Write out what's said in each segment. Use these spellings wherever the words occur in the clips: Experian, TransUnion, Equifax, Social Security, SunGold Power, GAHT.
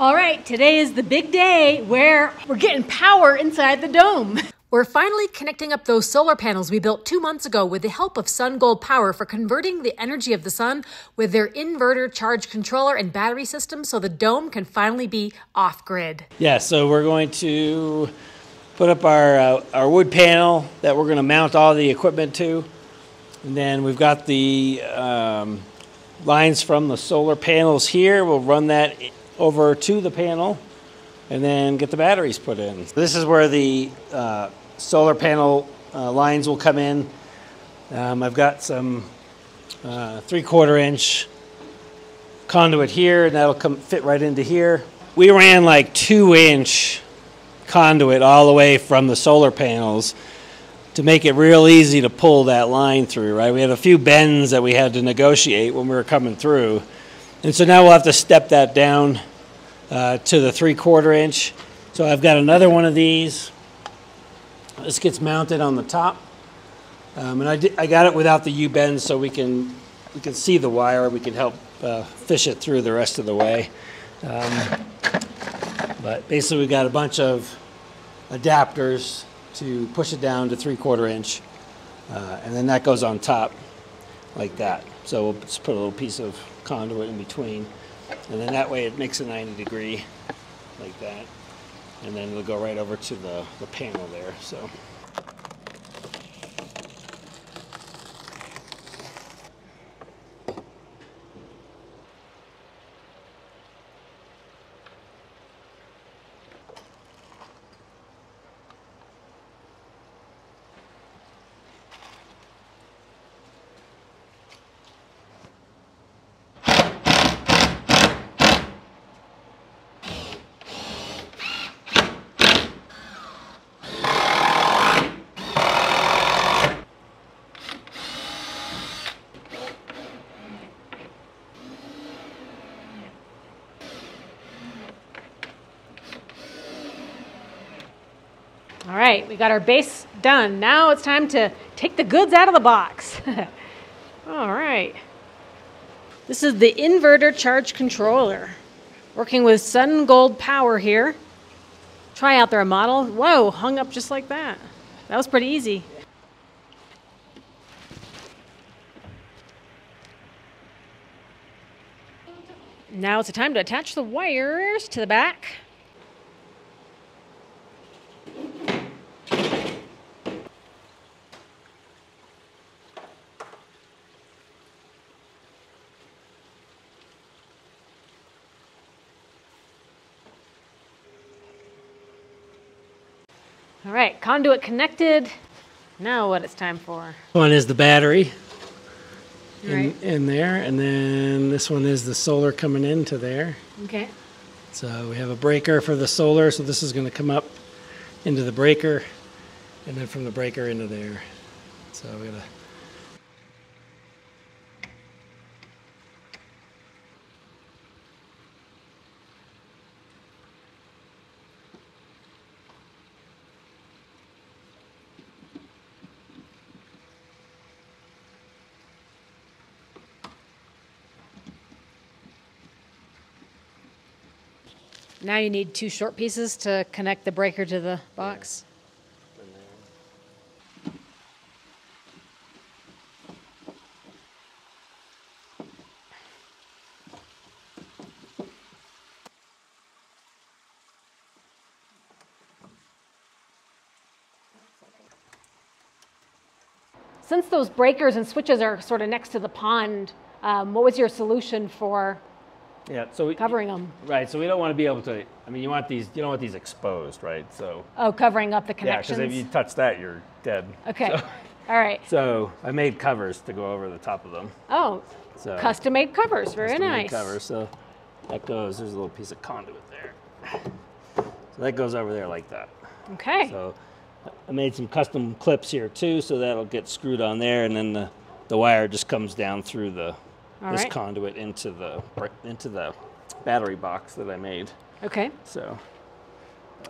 All right, today is the big day where we're getting power inside the dome. We're finally connecting up those solar panels we built 2 months ago with the help of SunGold Power for converting the energy of the sun with their inverter, charge controller, and battery system so the dome can finally be off-grid. Yeah, so we're going to put up our wood panel that we're going to mount all the equipment to. And then we've got the lines from the solar panels here. We'll run that over to the panel and then get the batteries put in. This is where the solar panel lines will come in. I've got some 3/4 inch conduit here, and that'll fit right into here. We ran like 2 inch conduit all the way from the solar panels to make it real easy to pull that line through, right? We had a few bends that we had to negotiate when we were coming through. And so now we'll have to step that down to the 3/4 inch. So I've got another one of these. This gets mounted on the top, and I got it without the U-bend, so we can see the wire. We can help fish it through the rest of the way. But basically, we've got a bunch of adapters to push it down to 3/4 inch, and then that goes on top like that. So we'll just put a little piece of conduit in between, and then that way it makes a 90-degree like that. And then it'll go right over to the panel there, so. All right, we got our base done. Now it's time to take the goods out of the box. All right. This is the inverter charge controller. Working with SunGold Power here. Try out their model. Whoa, hung up just like that. That was pretty easy. Now it's the time to attach the wires to the back. All right, conduit connected. Now what it's time for? One is the battery in there, and then this one is the solar coming into there. Okay. So we have a breaker for the solar, so this is going to come up into the breaker, and then from the breaker into there. So we're going to... Now you need two short pieces to connect the breaker to the box. Yeah. Since those breakers and switches are sort of next to the pond, what was your solution for covering them? Right, so we don't want to be able to, I mean, you don't want these exposed, right? So. Oh, covering up the connections? Yeah, because if you touch that, you're dead. Okay, so, all right. So I made covers to go over the top of them. Oh, so, custom-made covers, very nice. Custom-made covers, so that goes, there's a little piece of conduit there. So that goes over there like that. Okay. So I made some custom clips here too, so that'll get screwed on there, and then the wire just comes down through the conduit into the battery box that I made. Okay. So.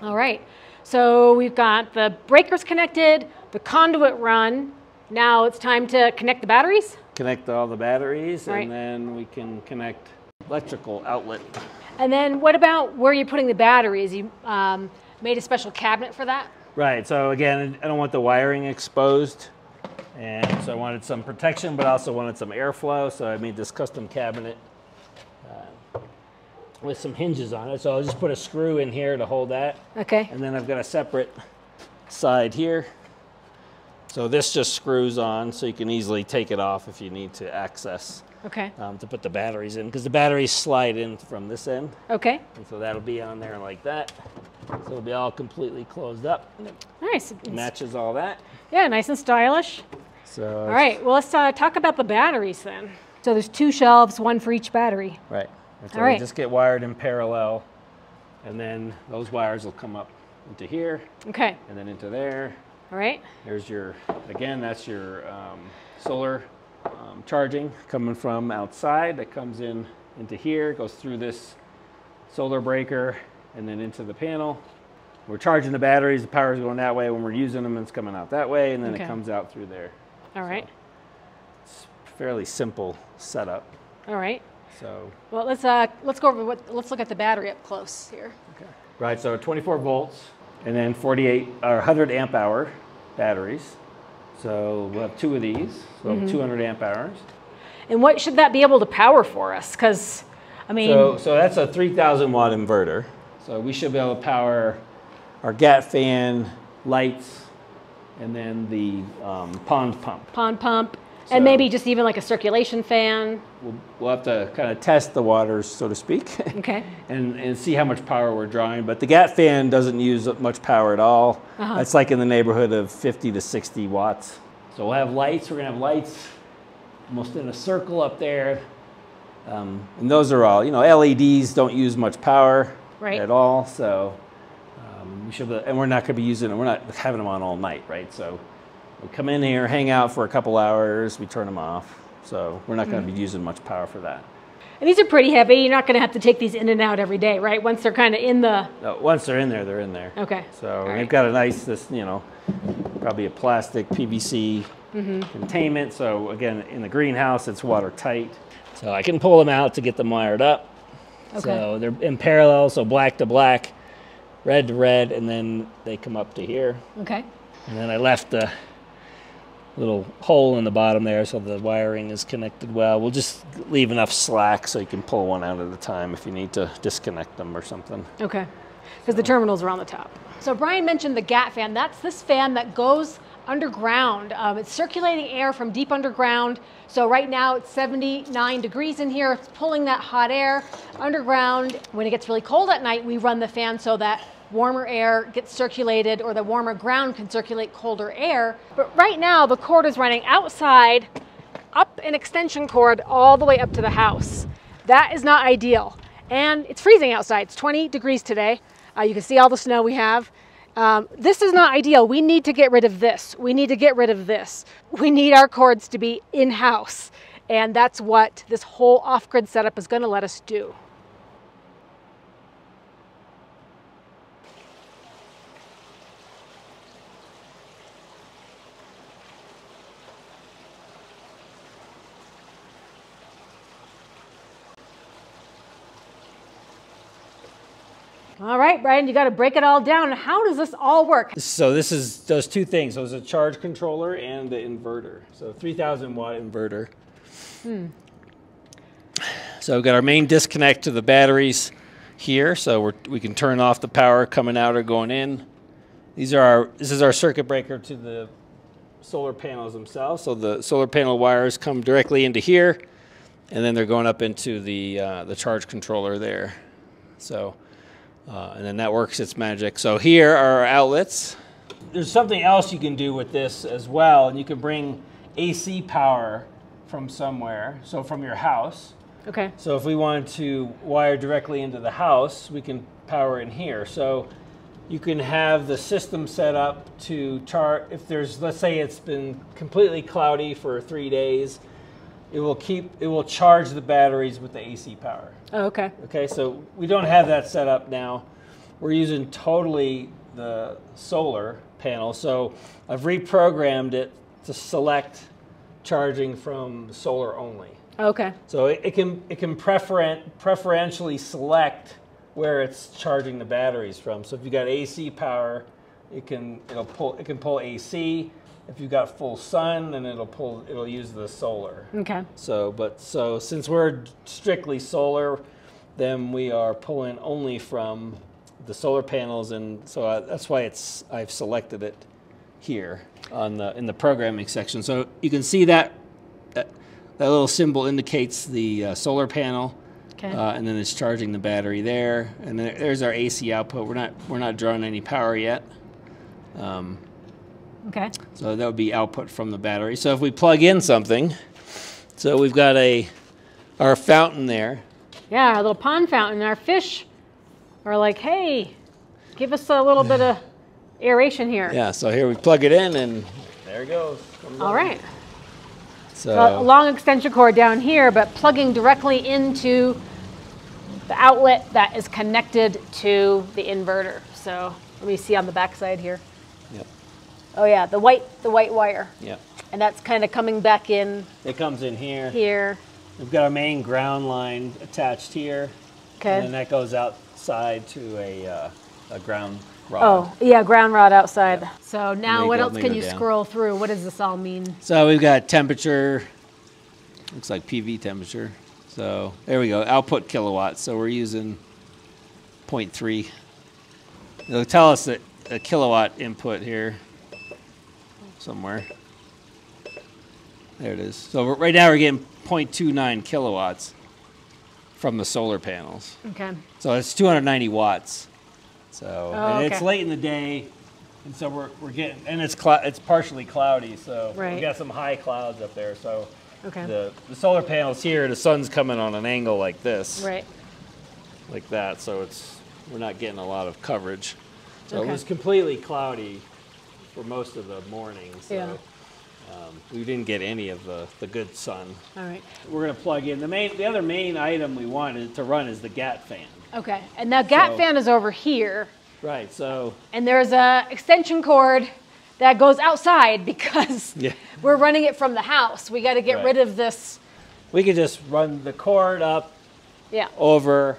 All right. So we've got the breakers connected, the conduit run. Now it's time to connect the batteries. Connect all the batteries, and then we can connect electrical outlet. And then what about where you're putting the batteries? You made a special cabinet for that? Right, so again, I don't want the wiring exposed. And so I wanted some protection, but I also wanted some airflow. So I made this custom cabinet with some hinges on it. So I'll just put a screw in here to hold that. Okay. And then I've got a separate side here. So this just screws on, so you can easily take it off if you need to access. Okay. To put the batteries in, because the batteries slide in from this end. Okay. And so that'll be on there like that. So it'll be all completely closed up. Nice. Matches all that. Yeah, nice and stylish. So. All right. Well, let's talk about the batteries then. So there's two shelves, one for each battery. Right. And so all right. Just get wired in parallel, and then those wires will come up into here. Okay. And then into there. All right. There's your, again, that's your solar charging coming from outside that comes in into here, goes through this solar breaker and then into the panel. We're charging the batteries, the power's going that way. When we're using them, it's coming out that way, and then okay. It comes out through there. All right. So it's a fairly simple setup. All right. So. Well, let's go over what, let's look at the battery up close here. Okay. Right, so 24 volts. And then 48 or 100 amp hour batteries. So we'll have two of these, so 200 amp hours. And what should that be able to power for us? Because, I mean. So that's a 3,000 watt inverter. So we should be able to power our GAHT fan, lights, and then the pond pump. Pond pump, so and maybe just even like a circulation fan. We'll have to kind of test the waters, so to speak. Okay. and see how much power we're drawing. But the GAHT fan doesn't use much power at all. It's like in the neighborhood of 50 to 60 watts. So we'll have lights. We're going to have lights almost in a circle up there. And those are all, you know, LEDs don't use much power at all. So we should be, and we're not going to be using them. We're not having them on all night, right? So we come in here, hang out for a couple hours, we turn them off. So we're not going to be using much power for that. And these are pretty heavy. You're not going to have to take these in and out every day, right? Once they're kind of in the... No, once they're in there, they're in there. Okay. So they've got a nice, you know, probably a plastic PVC containment. So again, in the greenhouse, it's watertight. So I can pull them out to get them wired up. Okay. So they're in parallel, so black to black, red to red, and then they come up to here. Okay. And then I left the little hole in the bottom there so the wiring is connected well. We'll just leave enough slack so you can pull one out at a time if you need to disconnect them or something. Okay, because the terminals are on the top. So Brian mentioned the GAHT fan. That's this fan that goes underground. It's circulating air from deep underground. So right now it's 79 degrees in here. It's pulling that hot air underground. When it gets really cold at night, we run the fan so that warmer air gets circulated, or the warmer ground can circulate colder air. But right now the cord is running outside, up an extension cord all the way up to the house. That is not ideal. And it's freezing outside. It's 20 degrees today. You can see all the snow we have. This is not ideal. We need to get rid of this. We need to get rid of this. We need our cords to be in-house. And that's what this whole off-grid setup is going to let us do. All right, Brian, you got to break it all down. How does this all work? So this is those two things. So it's a charge controller and the inverter. So 3,000 watt inverter. So we've got our main disconnect to the batteries here. So we can turn off the power coming out or going in. These are our, this is our circuit breaker to the solar panels themselves. So the solar panel wires come directly into here, and then they're going up into the charge controller there. So. And then that works its magic. So here are our outlets. There's something else you can do with this as well, and you can bring AC power from somewhere, so from your house. Okay. So if we wanted to wire directly into the house, we can power in here. So you can have the system set up to charge. If there's, let's say it's been completely cloudy for 3 days, it will charge the batteries with the AC power. Oh, okay. Okay, so we don't have that set up now. We're using totally the solar panel. So I've reprogrammed it to select charging from solar only. Okay. So it can preferentially select where it's charging the batteries from. So if you got AC power, it can pull AC. If you've got full sun, then it'll use the solar. Okay. So since we're strictly solar, then we are pulling only from the solar panels, and so that's why I've selected it here in the programming section. So you can see that little symbol indicates the solar panel. Okay. And then it's charging the battery there, and then there's our AC output. We're not drawing any power yet. Okay. So that would be output from the battery. So if we plug in something, so we've got our fountain there. Yeah, our little pond fountain. Our fish are like, hey, give us a little bit of aeration here. Yeah. So here we plug it in, and there it goes. All right. So a long extension cord down here, but plugging directly into the outlet that is connected to the inverter. So let me see on the backside here. Yep. Oh yeah, the white wire. Yeah. And that's kind of coming back in. It comes in here. Here. We've got our main ground line attached here. Okay. And then that goes outside to a ground rod. Oh yeah, ground rod outside. Yeah. So now what else can you scroll through? What does this all mean? So we've got temperature. Looks like PV temperature. So there we go. Output kilowatts. So we're using 0.3. It'll tell us that a kilowatt input here somewhere. There it is. So right now we're getting 0.29 kilowatts from the solar panels. Okay. So it's 290 watts. So and it's late in the day, and so we're getting, and it's partially cloudy, so we got some high clouds up there. So the solar panels here, the sun's coming on an angle like this, right? Like that. So we're not getting a lot of coverage. So it was completely cloudy for most of the morning. So we didn't get any of the good sun. All right. We're going to plug in the other main item we wanted to run is the GAHT fan. Okay, and now GAHT fan is over here. Right, so. And there's a extension cord that goes outside because we're running it from the house. We got to get rid of this. We could just run the cord up, over,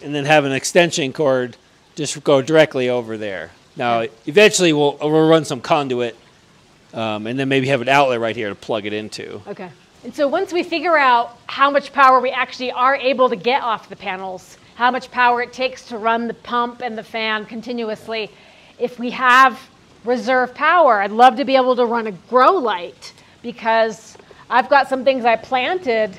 and then have an extension cord just go directly over there. Now, eventually we'll run some conduit, and then maybe have an outlet right here to plug it into. Okay, and so once we figure out how much power we actually are able to get off the panels, how much power it takes to run the pump and the fan continuously. If we have reserve power, I'd love to be able to run a grow light because I've got some things I planted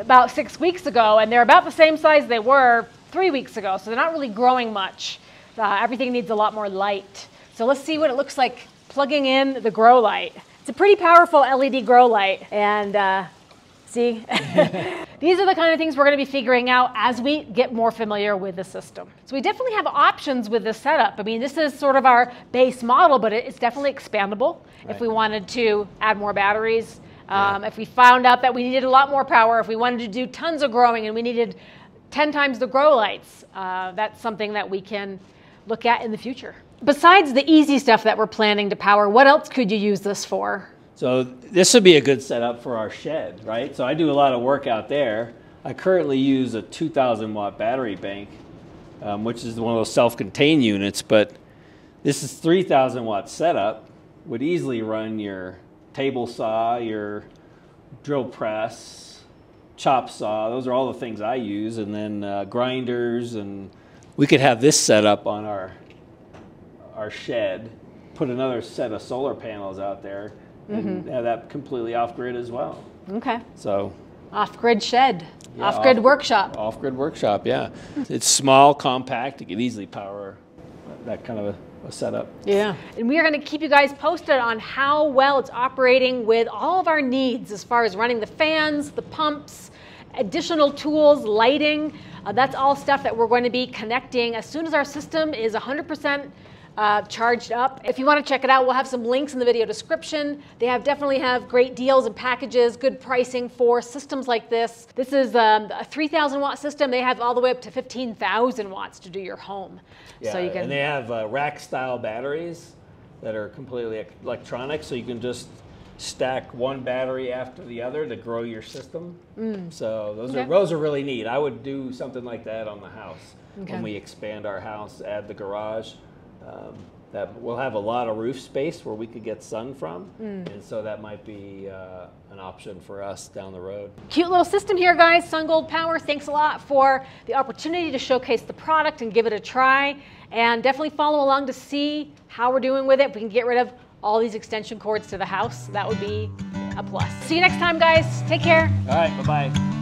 about 6 weeks ago, and they're about the same size they were 3 weeks ago, so they're not really growing much. Everything needs a lot more light. So let's see what it looks like plugging in the grow light. It's a pretty powerful LED grow light, and see? These are the kind of things we're going to be figuring out as we get more familiar with the system. So we definitely have options with this setup. I mean, this is sort of our base model, but it's definitely expandable if we wanted to add more batteries. If we found out that we needed a lot more power, if we wanted to do tons of growing and we needed 10 times the grow lights, that's something that we can look at in the future. Besides the easy stuff that we're planning to power, what else could you use this for? So this would be a good setup for our shed, right? So I do a lot of work out there. I currently use a 2,000 watt battery bank, which is one of those self-contained units, but this is 3,000 watt setup. Would easily run your table saw, your drill press, chop saw. Those are all the things I use, and then grinders, and we could have this set up on our shed, put another set of solar panels out there, and have that completely off-grid as well. Okay. So off-grid shed, yeah, off-grid workshop. Off-grid workshop, yeah. It's small, compact. It can easily power that kind of a setup. Yeah. And we are going to keep you guys posted on how well it's operating with all of our needs as far as running the fans, the pumps, additional tools, lighting. That's all stuff that we're going to be connecting as soon as our system is 100% charged up. If you want to check it out, we'll have some links in the video description. They definitely have great deals and packages, good pricing for systems like this. This is a 3,000 watt system. They have all the way up to 15,000 watts to do your home. Yeah, so you can, and they have rack style batteries that are completely electronic, so you can just stack one battery after the other to grow your system. So those are really neat. I would do something like that on the house. When we expand our house, add the garage, that we'll have a lot of roof space where we could get sun from, and so that might be an option for us down the road. Cute little system here, guys. SunGold Power, thanks a lot for the opportunity to showcase the product and give it a try, and definitely follow along to see how we're doing with it. If we can get rid of all these extension cords to the house, that would be a plus. See you next time, guys. Take care. All right, bye-bye.